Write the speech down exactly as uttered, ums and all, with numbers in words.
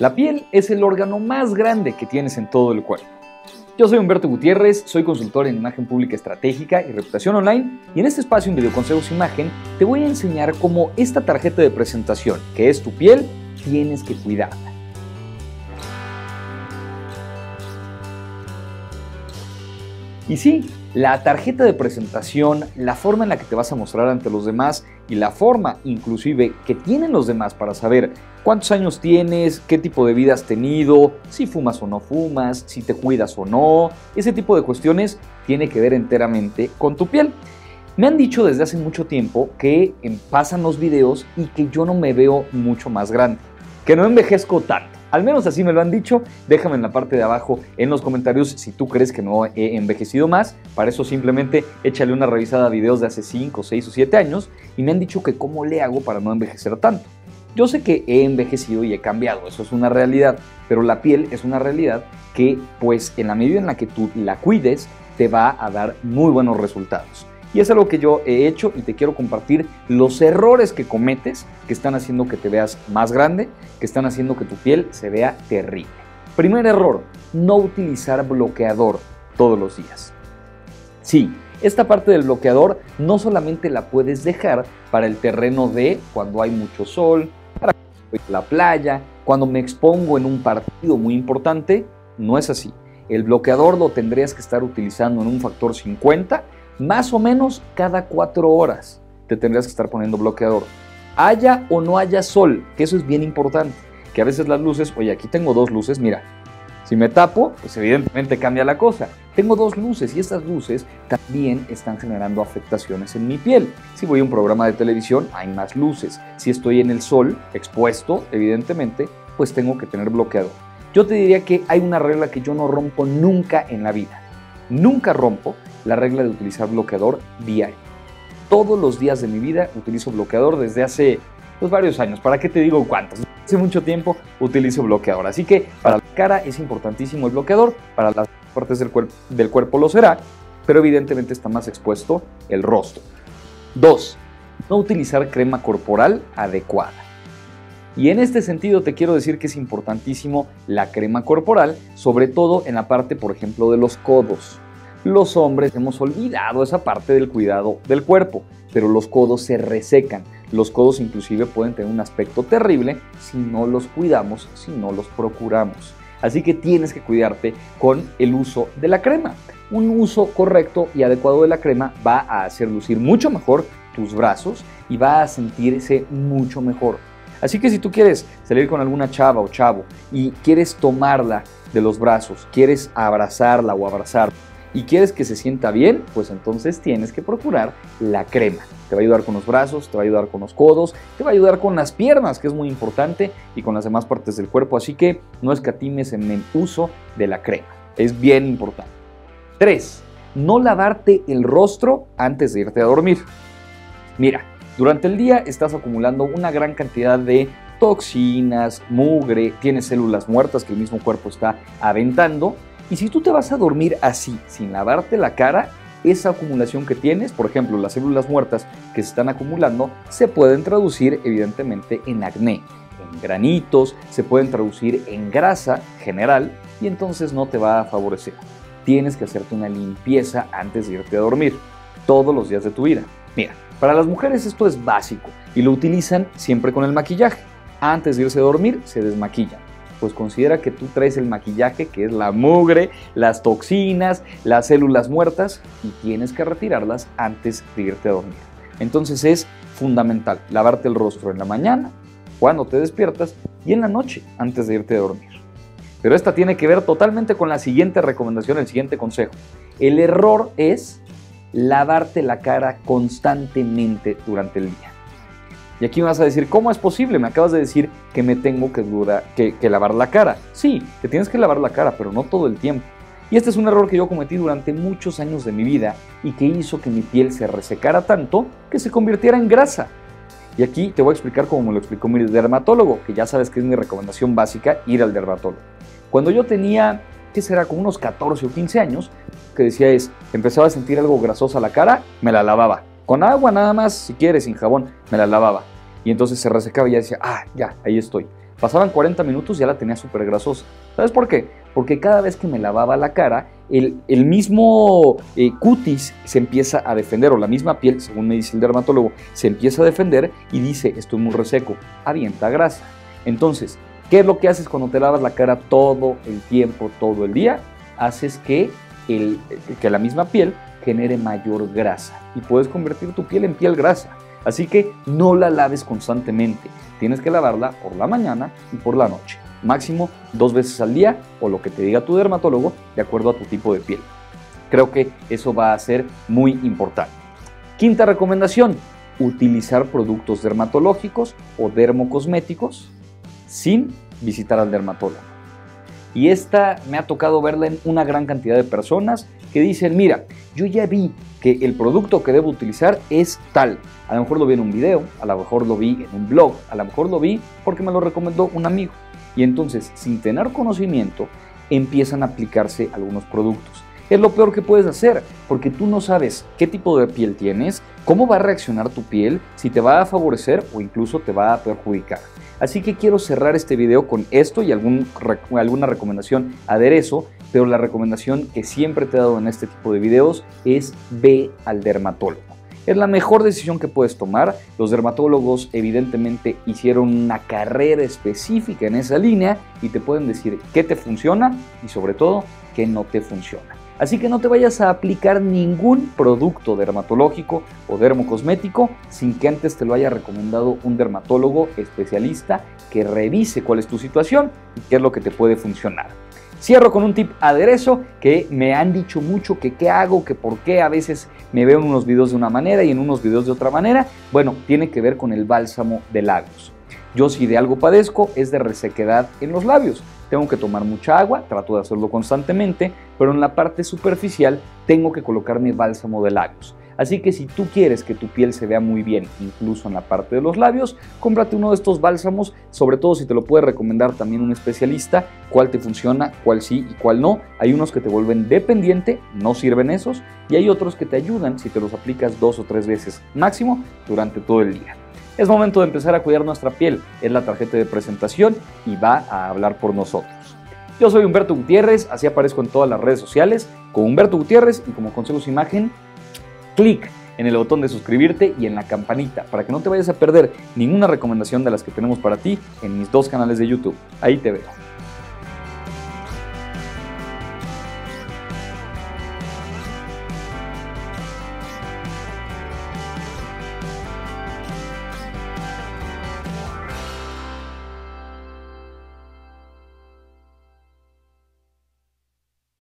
La piel es el órgano más grande que tienes en todo el cuerpo. Yo soy Humberto Gutiérrez, soy consultor en Imagen Pública Estratégica y Reputación Online, y en este espacio en Videoconsejos Imagen te voy a enseñar cómo esta tarjeta de presentación, que es tu piel, tienes que cuidarla. Y sí, la tarjeta de presentación, la forma en la que te vas a mostrar ante los demás y la forma inclusive que tienen los demás para saber cuántos años tienes, qué tipo de vida has tenido, si fumas o no fumas, si te cuidas o no, ese tipo de cuestiones tiene que ver enteramente con tu piel. Me han dicho desde hace mucho tiempo que pasan los videos y que yo no me veo mucho más grande, que no envejezco tanto. Al menos así me lo han dicho. Déjame en la parte de abajo en los comentarios si tú crees que no he envejecido más. Para eso simplemente échale una revisada a videos de hace cinco, seis o siete años y me han dicho que cómo le hago para no envejecer tanto. Yo sé que he envejecido y he cambiado, eso es una realidad, pero la piel es una realidad que, pues, en la medida en la que tú la cuides, te va a dar muy buenos resultados. Y es algo que yo he hecho y te quiero compartir los errores que cometes que están haciendo que te veas más grande, que están haciendo que tu piel se vea terrible. Primer error, no utilizar bloqueador todos los días. Sí, esta parte del bloqueador no solamente la puedes dejar para el terreno de cuando hay mucho sol, para la playa, cuando me expongo en un partido muy importante, no es así. El bloqueador lo tendrías que estar utilizando en un factor cincuenta, más o menos cada cuatro horas te tendrías que estar poniendo bloqueador. Haya o no haya sol, que eso es bien importante, que a veces las luces, oye, aquí tengo dos luces, mira, si me tapo, pues evidentemente cambia la cosa. Tengo dos luces y estas luces también están generando afectaciones en mi piel. Si voy a un programa de televisión, hay más luces. Si estoy en el sol, expuesto, evidentemente, pues tengo que tener bloqueador. Yo te diría que hay una regla que yo no rompo nunca en la vida. Nunca rompo la regla de utilizar bloqueador diario. Todos los días de mi vida utilizo bloqueador desde hace pues, varios años. ¿Para qué te digo cuántos? Hace mucho tiempo utilizo bloqueador. Así que para la cara es importantísimo el bloqueador, para las partes del, cuerp del cuerpo lo será, pero evidentemente está más expuesto el rostro. Dos, no utilizar crema corporal adecuada. Y en este sentido te quiero decir que es importantísimo la crema corporal, sobre todo en la parte, por ejemplo, de los codos. Los hombres hemos olvidado esa parte del cuidado del cuerpo, pero los codos se resecan. Los codos inclusive pueden tener un aspecto terrible si no los cuidamos, si no los procuramos. Así que tienes que cuidarte con el uso de la crema. Un uso correcto y adecuado de la crema va a hacer lucir mucho mejor tus brazos y va a sentirse mucho mejor. Así que si tú quieres salir con alguna chava o chavo y quieres tomarla de los brazos, quieres abrazarla o abrazarla y quieres que se sienta bien, pues entonces tienes que procurar la crema. Te va a ayudar con los brazos, te va a ayudar con los codos, te va a ayudar con las piernas, que es muy importante, y con las demás partes del cuerpo. Así que no escatimes en el uso de la crema. Es bien importante. Tres. No lavarte el rostro antes de irte a dormir. Mira, durante el día estás acumulando una gran cantidad de toxinas, mugre, tienes células muertas que el mismo cuerpo está aventando. Y si tú te vas a dormir así, sin lavarte la cara, esa acumulación que tienes, por ejemplo, las células muertas que se están acumulando, se pueden traducir evidentemente en acné, en granitos, se pueden traducir en grasa general y entonces no te va a favorecer. Tienes que hacerte una limpieza antes de irte a dormir, todos los días de tu vida. Mira, para las mujeres esto es básico y lo utilizan siempre con el maquillaje. Antes de irse a dormir se desmaquillan. Pues considera que tú traes el maquillaje, que es la mugre, las toxinas, las células muertas, y tienes que retirarlas antes de irte a dormir. Entonces es fundamental lavarte el rostro en la mañana, cuando te despiertas, y en la noche antes de irte a dormir. Pero esta tiene que ver totalmente con la siguiente recomendación, el siguiente consejo. El error es lavarte la cara constantemente durante el día. Y aquí me vas a decir, ¿cómo es posible? Me acabas de decir que me tengo que, dura, que, que lavar la cara. Sí, te tienes que lavar la cara, pero no todo el tiempo. Y este es un error que yo cometí durante muchos años de mi vida y que hizo que mi piel se resecara tanto que se convirtiera en grasa. Y aquí te voy a explicar cómo me lo explicó mi dermatólogo, que ya sabes que es mi recomendación básica, ir al dermatólogo. Cuando yo tenía, ¿qué será? Como unos catorce o quince años, que decía es, empezaba a sentir algo grasosa la cara, me la lavaba. Con agua nada más, si quieres, sin jabón, me la lavaba. Y entonces se resecaba y ya decía, ah, ya, ahí estoy. Pasaban cuarenta minutos y ya la tenía súper grasosa. ¿Sabes por qué? Porque cada vez que me lavaba la cara, el, el mismo eh, cutis se empieza a defender, o la misma piel, según me dice el dermatólogo, se empieza a defender y dice, estoy muy reseco, avienta grasa. Entonces, ¿qué es lo que haces cuando te lavas la cara todo el tiempo, todo el día? Haces que, el, que la misma piel genere mayor grasa y puedes convertir tu piel en piel grasa. Así que no la laves constantemente, tienes que lavarla por la mañana y por la noche, máximo dos veces al día o lo que te diga tu dermatólogo de acuerdo a tu tipo de piel. Creo que eso va a ser muy importante. Quinta recomendación, utilizar productos dermatológicos o dermocosméticos sin visitar al dermatólogo. Y esta me ha tocado verla en una gran cantidad de personas que dicen, mira, yo ya vi que el producto que debo utilizar es tal. A lo mejor lo vi en un video, a lo mejor lo vi en un blog, a lo mejor lo vi porque me lo recomendó un amigo. Y entonces, sin tener conocimiento, empiezan a aplicarse algunos productos. Es lo peor que puedes hacer, porque tú no sabes qué tipo de piel tienes, cómo va a reaccionar tu piel, si te va a favorecer o incluso te va a perjudicar. Así que quiero cerrar este video con esto y algún, alguna recomendación aderezo, pero la recomendación que siempre te he dado en este tipo de videos es ve al dermatólogo. Es la mejor decisión que puedes tomar. Los dermatólogos evidentemente hicieron una carrera específica en esa línea y te pueden decir qué te funciona y sobre todo qué no te funciona. Así que no te vayas a aplicar ningún producto dermatológico o dermocosmético sin que antes te lo haya recomendado un dermatólogo especialista que revise cuál es tu situación y qué es lo que te puede funcionar. Cierro con un tip aderezo que me han dicho mucho que qué hago, que por qué a veces me veo en unos videos de una manera y en unos videos de otra manera. Bueno, tiene que ver con el bálsamo de labios. Yo si de algo padezco es de resequedad en los labios. Tengo que tomar mucha agua, trato de hacerlo constantemente, pero en la parte superficial tengo que colocar mi bálsamo de labios. Así que si tú quieres que tu piel se vea muy bien, incluso en la parte de los labios, cómprate uno de estos bálsamos, sobre todo si te lo puede recomendar también un especialista, cuál te funciona, cuál sí y cuál no. Hay unos que te vuelven dependiente, no sirven esos, y hay otros que te ayudan si te los aplicas dos o tres veces máximo durante todo el día. Es momento de empezar a cuidar nuestra piel, es la tarjeta de presentación y va a hablar por nosotros. Yo soy Humberto Gutiérrez, así aparezco en todas las redes sociales, con Humberto Gutiérrez y como Consejos Imagen, clic en el botón de suscribirte y en la campanita para que no te vayas a perder ninguna recomendación de las que tenemos para ti en mis dos canales de YouTube. Ahí te veo.